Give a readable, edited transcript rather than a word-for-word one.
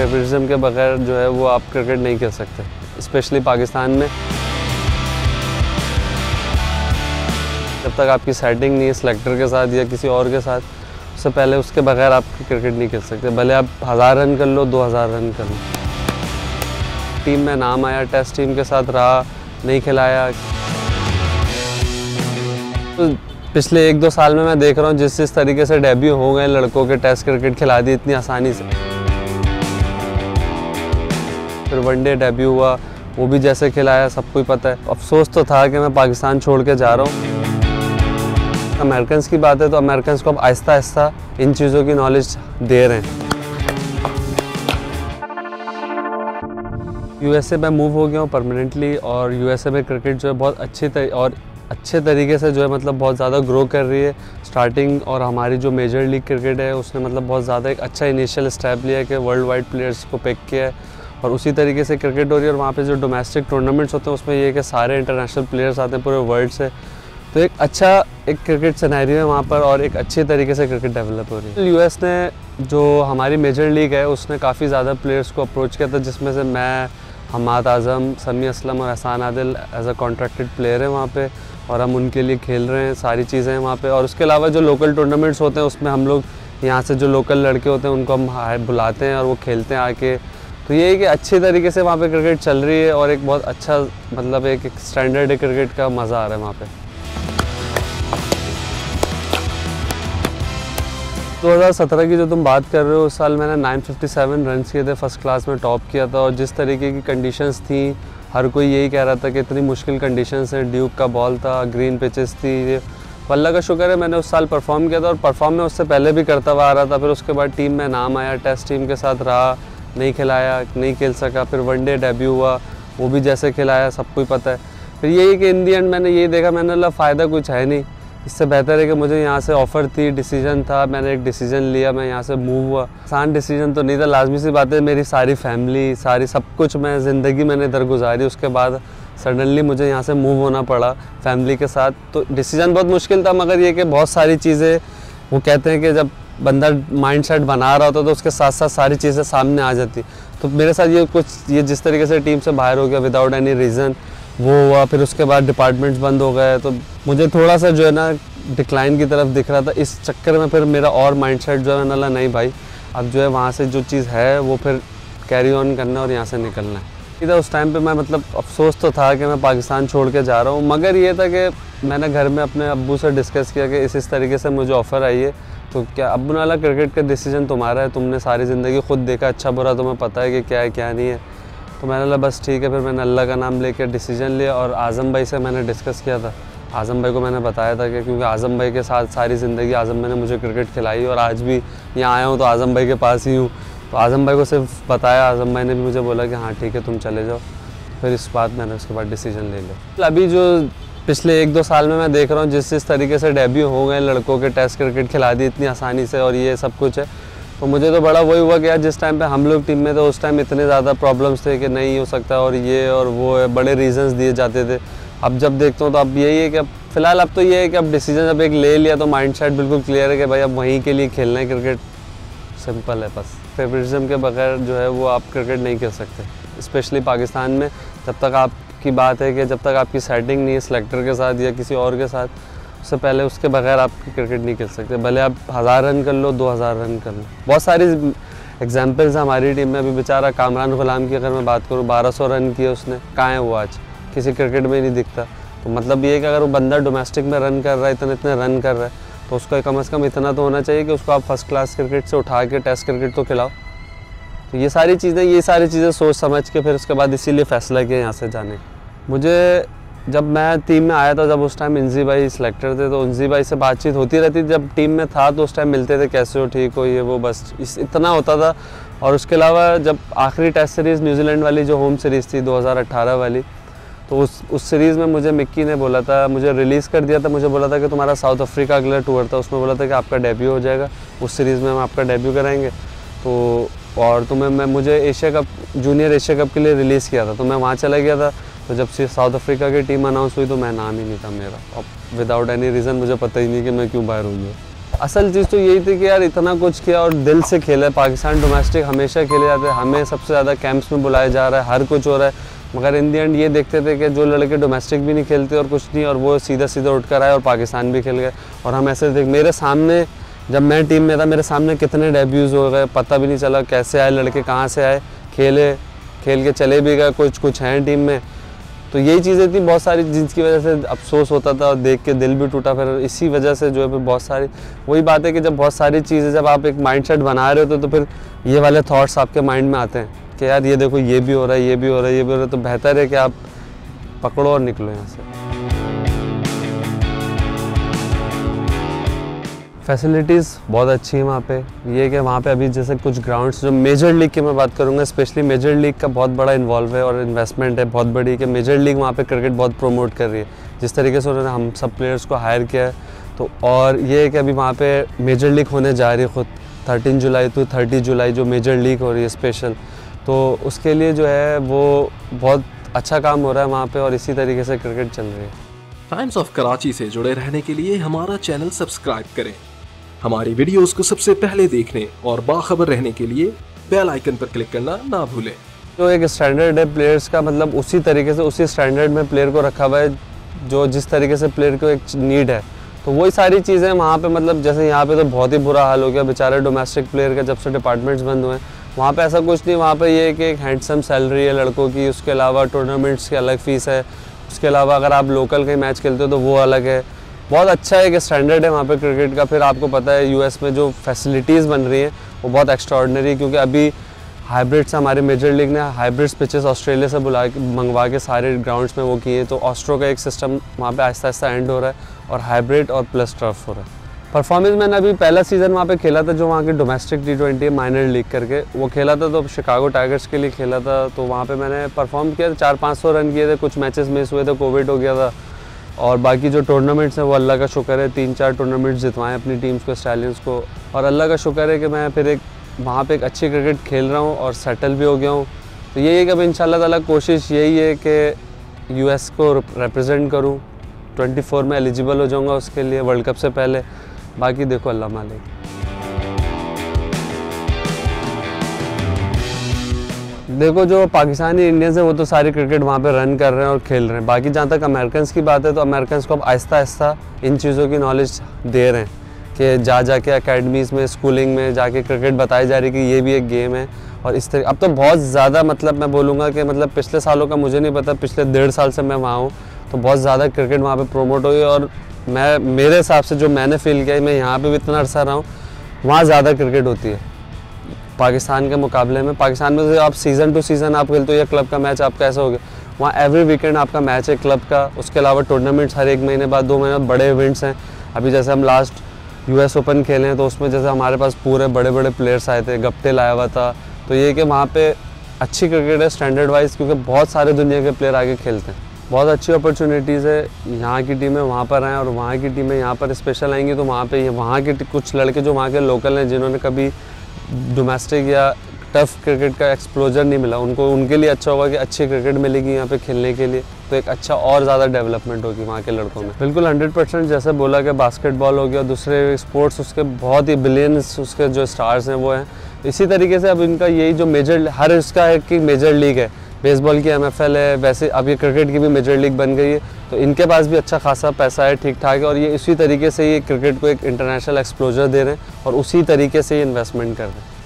Favouritism के बगैर जो है वो आप क्रिकेट नहीं खेल सकते, स्पेशली पाकिस्तान में। जब तक आपकी सेटिंग नहीं है सेलेक्टर के साथ या किसी और के साथ, उससे पहले उसके बगैर आप क्रिकेट नहीं खेल सकते, भले आप 1000 रन कर लो, 2000 रन कर लो। टीम में नाम आया, टेस्ट टीम के साथ रहा, नहीं खिलाया। तो पिछले 1-2 साल में मैं देख रहा हूँ जिस तरीके से डेब्यू हो गए लड़कों के, टेस्ट क्रिकेट खिला दी इतनी आसानी से, फिर वनडे डेब्यू हुआ वो भी जैसे खिलाया, सबको ही पता है। अफसोस तो था कि मैं पाकिस्तान छोड़ के जा रहा हूँ। अमेरिकन्स की बात है तो अमेरिकन्स को अब आहिस्ता आहिस्ता इन चीज़ों की नॉलेज दे रहे हैं। USA में मूव हो गया हूँ परमानेंटली, और USA में क्रिकेट जो है बहुत अच्छे तरीके से जो है मतलब बहुत ज़्यादा ग्रो कर रही है स्टार्टिंग, और हमारी जो मेजर लीग क्रिकेट है उसने मतलब बहुत ज़्यादा एक अच्छा इनिशियल स्टेप लिया है कि वर्ल्ड वाइड प्लेयर्स को पिक किया है, और उसी तरीके से क्रिकेट हो रही है। और वहाँ पे जो डोमेस्टिक टूर्नामेंट्स होते हैं उसमें ये है कि सारे इंटरनेशनल प्लेयर्स आते हैं पूरे वर्ल्ड से, तो एक अच्छा एक क्रिकेट सिनेरियो है वहाँ पर, और एक अच्छे तरीके से क्रिकेट डेवलप हो रही है। US ने जो हमारी मेजर लीग है उसने काफ़ी ज़्यादा प्लेयर्स को अप्रोच किया था, जिसमें से मैं, हम्माद आज़म, समी असलम और Ahsan Adil as a contracted player हैं वहाँ पे, और हम उनके लिए खेल रहे हैं, सारी चीज़ें हैं वहाँ पे। और उसके अलावा जो लोकल टूर्नामेंट्स होते हैं उसमें हम लोग यहाँ से जो लोकल लड़के होते हैं उनको हम बुलाते हैं और वो खेलते हैं आके। तो ये है कि अच्छे तरीके से वहाँ पे क्रिकेट चल रही है, और एक बहुत अच्छा मतलब एक स्टैंडर्ड क्रिकेट का मज़ा आ रहा है वहाँ पे। 2017 की जो तुम बात कर रहे हो, उस साल मैंने 957 रन किए थे, फर्स्ट क्लास में टॉप किया था। और जिस तरीके की कंडीशंस थी, हर कोई यही कह रहा था कि इतनी मुश्किल कंडीशंस हैं, ड्यूब का बॉल था, ग्रीन पिचेस थी, ये अल्लाह का शुक्र है मैंने उस साल परफॉर्म किया था। और परफॉर्म में उससे पहले भी करता हुआ आ रहा था, फिर उसके बाद टीम में नाम आया, टेस्ट टीम के साथ रहा, नहीं खिलाया, नहीं खेल सका। फिर वनडे डेब्यू हुआ वो भी जैसे खिलाया, सबको ही पता है। फिर यही कि इन दी एंड मैंने यही देखा, मैंने बोला फ़ायदा कुछ है नहीं, इससे बेहतर है कि मुझे यहाँ से ऑफ़र थी, डिसीजन था, मैंने एक डिसीजन लिया, मैं यहाँ से मूव हुआ। आसान डिसीजन तो नहीं था, लाजमी सी बात है, मेरी सारी फैमिली, सारी सब कुछ मैं ज़िंदगी मैंने इधर गुजारी, उसके बाद सडनली मुझे यहाँ से मूव होना पड़ा फैमिली के साथ। तो डिसीजन बहुत मुश्किल था, मगर ये कि बहुत सारी चीज़ें, वो कहते हैं कि जब बंदा माइंड सेट बना रहा होता तो उसके साथ साथ सारी चीज़ें सामने आ जाती। तो मेरे साथ ये जिस तरीके से टीम से बाहर हो गया विदाउट एनी रीज़न वो हुआ, फिर उसके बाद डिपार्टमेंट्स बंद हो गए, तो मुझे थोड़ा सा जो है ना डिक्लाइन की तरफ दिख रहा था। इस चक्कर में फिर मेरा और माइंडसेट जो है ना, नहीं भाई अब जो है वहाँ से जो चीज़ है वो फिर कैरी ऑन करना और यहाँ से निकलना है। इधर उस टाइम पे मैं मतलब अफसोस तो था कि मैं पाकिस्तान छोड़ के जा रहा हूँ, मगर ये था कि मैंने घर में अपने अब्बू से डिस्कस किया कि इस तरीके से मुझे ऑफ़र आई है, तो क्या अब्बू नाला क्रिकेट का डिसीजन तुम्हारा है, तुमने सारी ज़िंदगी खुद देखा, अच्छा बुरा तुम्हें पता है कि क्या है क्या नहीं है। तो मैंने बोला बस ठीक है, फिर मैंने अल्लाह का नाम लेकर डिसीजन लिया। और आज़म भाई से मैंने डिस्कस किया था, आज़म भाई को मैंने बताया था कि क्योंकि आज़म भाई के साथ सारी ज़िंदगी आज़म भाई ने मुझे क्रिकेट खिलाई, और आज भी यहाँ आया हूँ तो आज़म भाई के पास ही हूँ। तो आज़म भाई को सिर्फ बताया, आज़म भाई ने भी मुझे बोला कि हाँ ठीक है तुम चले जाओ। फिर इस बात मैंने उसके बाद डिसीजन ले लिया। अभी जो पिछले 1-2 साल में मैं देख रहा हूँ जिस तरीके से डेब्यू हो गए लड़कों के, टेस्ट क्रिकेट खिला दी इतनी आसानी से, और ये सब कुछ है। तो मुझे तो बड़ा वही हुआ कि यार जिस टाइम पे हम लोग टीम में थे उस टाइम इतने ज़्यादा प्रॉब्लम्स थे कि नहीं हो सकता, और ये और वो है, बड़े रीजंस दिए जाते थे। अब जब देखता हूँ तो अब यही है कि अब फ़िलहाल अब तो ये है कि अब डिसीजन अब एक ले लिया तो माइंडसेट बिल्कुल क्लियर है कि भाई अब वहीं के लिए खेलना है, क्रिकेट सिंपल है बस। फेवरेटिज्म के बगैर जो है वो आप क्रिकेट नहीं खेल सकते, स्पेशली पाकिस्तान में। जब तक आपकी बात है कि जब तक आपकी सेटिंग नहीं है सेलेक्टर के साथ या किसी और के साथ, उससे पहले उसके बगैर आप क्रिकेट नहीं खेल सकते, भले आप 1000 रन कर लो, 2000 रन कर लो। बहुत सारी एग्जांपल्स हैं हमारी टीम में। अभी बेचारा कामरान गुलाम की अगर मैं बात करूँ, 1200 रन किए उसने, कहाँ है वो आज, किसी क्रिकेट में ही नहीं दिखता। तो मतलब ये है कि अगर वो बंदा डोमेस्टिक में रन कर रहा है, इतने रन कर रहा है, तो उसका कम से कम इतना तो होना चाहिए कि उसको आप फर्स्ट क्लास क्रिकेट से उठा के टेस्ट क्रिकेट तो खिलाओ। तो ये सारी चीज़ें सोच समझ के फिर उसके बाद इसीलिए फ़ैसला किया यहाँ से जाने। मुझे जब मैं टीम में आया था, जब उस टाइम इंजी भाई सिलेक्टर थे, तो इंजी भाई से बातचीत होती रहती थी। जब टीम में था तो उस टाइम मिलते थे, कैसे हो, ठीक हो, ये वो, बस इतना होता था। और उसके अलावा जब आखिरी टेस्ट सीरीज़ न्यूजीलैंड वाली जो होम सीरीज़ थी 2018 वाली, तो उस सीरीज़ में मुझे मिक्की ने बोला था, मुझे रिलीज़ कर दिया था, मुझे बोला था कि तुम्हारा साउथ अफ्रीका अगला टूर था, उसमें बोला था कि आपका डेब्यू हो जाएगा, उस सीरीज़ में हम आपका डेब्यू कराएँगे, तो और मुझे Asia cup, junior Asia cup के लिए रिलीज़ किया था, तो मैं वहाँ चला गया था। तो जब से साउथ अफ्रीका की टीम अनाउंस हुई तो मैं नाम ही नहीं था मेरा, और विदाउट एनी रीज़न मुझे पता ही नहीं कि मैं क्यों बाहर हुई हूँ। असल चीज़ तो यही थी कि यार इतना कुछ किया और दिल से खेला है। पाकिस्तान डोमेस्टिक हमेशा खेले जाते हैं, हमें सबसे ज़्यादा कैंप्स में बुलाया जा रहा है, हर कुछ हो रहा है, मगर इन दी एंड ये देखते थे कि जो लड़के डोमेस्टिक भी नहीं खेलते और कुछ नहीं, और वो सीधा सीधा उठ कर आए और पाकिस्तान भी खेल गए। और हम ऐसे देख, मेरे सामने जब मैं टीम में था मेरे सामने कितने डेब्यूज़ हो गए, पता भी नहीं चला कैसे आए लड़के, कहाँ से आए, खेले, खेल के चले भी गए, कुछ हैं टीम में। तो यही चीज़ें थी बहुत सारी जिनकी वजह से अफसोस होता था और देख के दिल भी टूटा। फिर इसी वजह से जो है फिर बहुत सारी वही बात है कि जब बहुत सारी चीज़ें जब आप एक माइंडसेट बना रहे होते तो फिर ये वाले थॉट्स आपके माइंड में आते हैं कि यार ये देखो ये भी हो रहा है, ये भी हो रहा है, ये भी हो रहा है, तो बेहतर है कि आप पकड़ो और निकलो यहाँ से। फैसिलिटीज़ बहुत अच्छी है वहाँ पे, ये कि वहाँ पे अभी जैसे कुछ ग्राउंड्स, जो मेजर लीग की मैं बात करूँगा स्पेशली, मेजर लीग का बहुत बड़ा इन्वॉल्व है और इन्वेस्टमेंट है बहुत बड़ी कि मेजर लीग वहाँ पे क्रिकेट बहुत प्रोमोट कर रही है, जिस तरीके से उन्होंने हम सब प्लेयर्स को हायर किया है। तो और ये है कि अभी वहाँ पे मेजर लीग होने जा रही है खुद 13 जुलाई टू 30 जुलाई जो मेजर लीग हो रही है स्पेशल, तो उसके लिए जो है वो बहुत अच्छा काम हो रहा है वहाँ पर और इसी तरीके से क्रिकेट चल रही है। टाइम्स ऑफ कराची से जुड़े रहने के लिए हमारा चैनल सब्सक्राइब करें। हमारी वीडियोस को सबसे पहले देखने और बाखबर रहने के लिए बेल आइकन पर क्लिक करना ना भूलें। जो एक स्टैंडर्ड है प्लेयर्स का, मतलब उसी तरीके से उसी स्टैंडर्ड में प्लेयर को रखा हुआ है जो जिस तरीके से प्लेयर को एक नीड है, तो वही सारी चीज़ें वहाँ पे, मतलब जैसे यहाँ पे तो बहुत ही बुरा हाल हो गया बेचारे डोमेस्टिक प्लेयर का जब से डिपार्टमेंट्स बंद हुए हैं। वहाँ पे ऐसा कुछ नहीं, वहाँ पे ये कि एक हैंडसम सैलरी है लड़कों की, उसके अलावा टूर्नामेंट्स की अलग फ़ीस है, उसके अलावा अगर आप लोकल कहीं मैच खेलते हो तो वो अलग है। बहुत अच्छा एक स्टैंडर्ड है वहाँ पे क्रिकेट का। फिर आपको पता है यूएस में जो फैसिलिटीज़ बन रही हैं वो बहुत एक्स्ट्राऑर्डिनरी है, क्योंकि अभी हाइब्रिड्स, हमारे मेजर लीग ने हाइब्रिड्स पिचेस ऑस्ट्रेलिया से मंगवा के सारे ग्राउंड्स में वो किए हैं, तो ऑस्ट्रो का एक सिस्टम वहाँ पे आहिस्ता आहिस्ता एंड हो रहा है और हाइब्रिड और प्लस टर्फ हो रहा है। परफॉर्मेंस मैंने अभी पहला सीज़न वहाँ पे खेला था जो वहाँ के डोमेस्टिक T20 माइनर लीग करके वो खेला था, तो शिकागो टाइगर्स के लिए खेला था, तो वहाँ पे मैंने परफॉर्म किया था, 400-500 रन किए थे, कुछ मैचेस मिस हुए थे, कोविड हो गया था, और बाकी जो टूर्नामेंट्स हैं वो अल्लाह का शुक्र है 3-4 टूर्नामेंट्स जितवाएँ अपनी टीम्स को, स्टालियंस को, और अल्लाह का शुक्र है कि मैं फिर एक वहाँ पे एक अच्छी क्रिकेट खेल रहा हूँ और सेटल भी हो गया हूँ। तो यही है कि अब इंशाल्लाह ताला कोशिश यही है कि यूएस को रिप्रेजेंट करूँ, 24 में एलिजिबल हो जाऊँगा उसके लिए वर्ल्ड कप से पहले, बाकी देखो अल्लाह मालिक। देखो जो पाकिस्तानी इंडियंस हैं वो तो सारी क्रिकेट वहाँ पे रन कर रहे हैं और खेल रहे हैं, बाकी जहाँ तक अमेरिकन की बात है तो अमेरिकन को अब आहिस्ता आहिस्ता इन चीज़ों की नॉलेज दे रहे हैं कि जाके अकेडमीज़ में, स्कूलिंग में जाके क्रिकेट बताई जा रही है कि ये भी एक गेम है। और इस तरह अब तो बहुत ज़्यादा, मतलब मैं बोलूँगा कि मतलब पिछले सालों का मुझे नहीं पता, पिछले 1.5 साल से मैं वहाँ हूँ तो बहुत ज़्यादा क्रिकेट वहाँ पर प्रोमोट हुई, और मैं मेरे हिसाब से जो मैंने फील किया, मैं यहाँ पर भी इतना अरसा रहा हूँ, वहाँ ज़्यादा क्रिकेट होती है पाकिस्तान के मुकाबले में। पाकिस्तान में तो आप सीज़न टू सीज़न आप खेलते हो या क्लब का मैच आपका ऐसा हो गया, वहाँ एवरी वीकेंड आपका मैच है क्लब का, उसके अलावा टूर्नामेंट्स हर एक महीने बाद 2 महीने बड़े इवेंट्स हैं। अभी जैसे हम लास्ट US ओपन खेले हैं तो उसमें जैसे हमारे पास पूरे बड़े बड़े प्लेयर्स आए थे, गप्टे लाया हुआ था, तो ये कि वहाँ पर अच्छी क्रिकेट है स्टैंडर्ड वाइज, क्योंकि बहुत सारे दुनिया के प्लेयर आगे खेलते हैं, बहुत अच्छी अपॉर्चुनिटीज़ है। यहाँ की टीमें वहाँ पर आएँ और वहाँ की टीमें यहाँ पर स्पेशल आएंगी, तो वहाँ पर वहाँ के कुछ लड़के जो वहाँ के लोकल हैं जिन्होंने कभी डोमेस्टिक या टफ क्रिकेट का एक्सप्लोजर नहीं मिला उनको, उनके लिए अच्छा होगा कि अच्छी क्रिकेट मिलेगी यहाँ पे खेलने के लिए, तो एक अच्छा और ज़्यादा डेवलपमेंट होगी वहाँ के लड़कों में। बिल्कुल 100%, जैसे बोला कि बास्केटबॉल हो गया, दूसरे स्पोर्ट्स उसके बहुत ही बिलियंस उसके जो स्टार्स हैं वो हैं, इसी तरीके से अब इनका यही जो मेजर हर इसका है कि मेजर लीग है, बेसबॉल की MFL है, वैसे अब ये क्रिकेट की भी मेजर लीग बन गई है, तो इनके पास भी अच्छा खासा पैसा है, ठीक ठाक है, और ये इसी तरीके से ये क्रिकेट को एक इंटरनेशनल एक्सपोजर दे रहे हैं और उसी तरीके से ये इन्वेस्टमेंट कर रहे हैं।